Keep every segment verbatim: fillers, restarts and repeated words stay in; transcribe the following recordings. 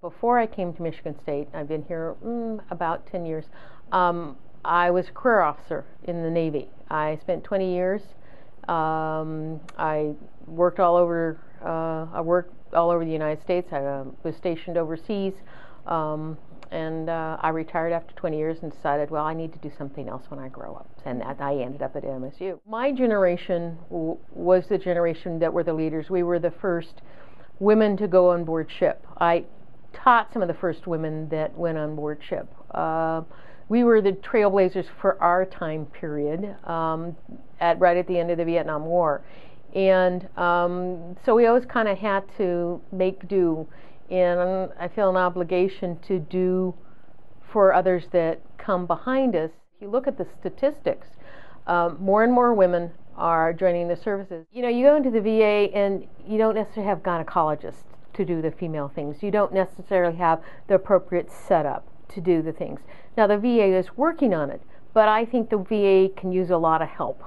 Before I came to Michigan State, I've been here mm, about ten years, um, I was a career officer in the Navy. I spent twenty years. Um, I worked all over, uh, I worked all over the United States. I uh, was stationed overseas, um, and uh, I retired after twenty years and decided, well, I need to do something else when I grow up, and that I ended up at M S U. My generation w was the generation that were the leaders. We were the first women to go on board ship. I taught some of the first women that went on board ship. Uh, we were the trailblazers for our time period, um, at right at the end of the Vietnam War, and um, so we always kind of had to make do, and I feel an obligation to do for others that come behind us. If you look at the statistics, um, more and more women are joining the services. You know, you go into the V A and you don't necessarily have gynecologists to do the female things. You don't necessarily have the appropriate setup to do the things. Now the V A is working on it, but I think the V A can use a lot of help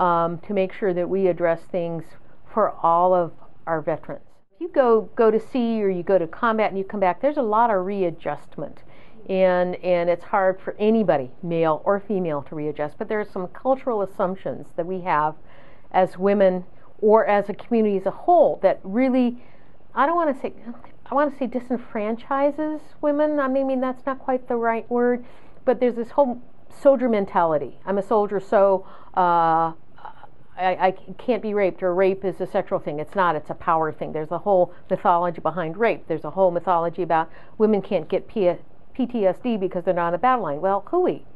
um, to make sure that we address things for all of our veterans. If you go go to sea or you go to combat and you come back, there's a lot of readjustment, and and it's hard for anybody, male or female, to readjust. But there are some cultural assumptions that we have as women or as a community as a whole that really, I don't want to say, I want to say disenfranchises women. I mean, that's not quite the right word, but there's this whole soldier mentality. I'm a soldier, so uh, I, I can't be raped, or rape is a sexual thing. It's not, it's a power thing. There's a whole mythology behind rape. There's a whole mythology about women can't get P T S D because they're not on the battle line. Well, hooey.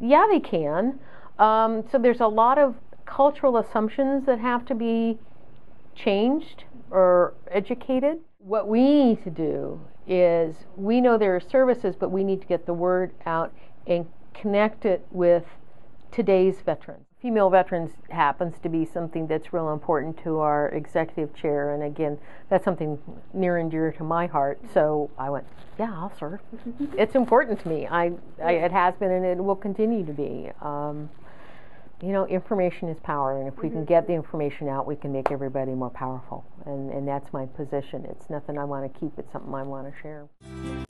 Yeah, they can. Um, so there's a lot of cultural assumptions that have to be changed or educated. What we need to do is, we know there are services, but we need to get the word out and connect it with today's veterans. Female veterans happens to be something that's real important to our executive chair, and again, that's something near and dear to my heart, so I went, yeah, I'll serve. It's important to me. I, I, it has been and it will continue to be. Um, You know, information is power, and if we can get the information out, we can make everybody more powerful. And, and that's my position. It's nothing I want to keep, it's something I want to share.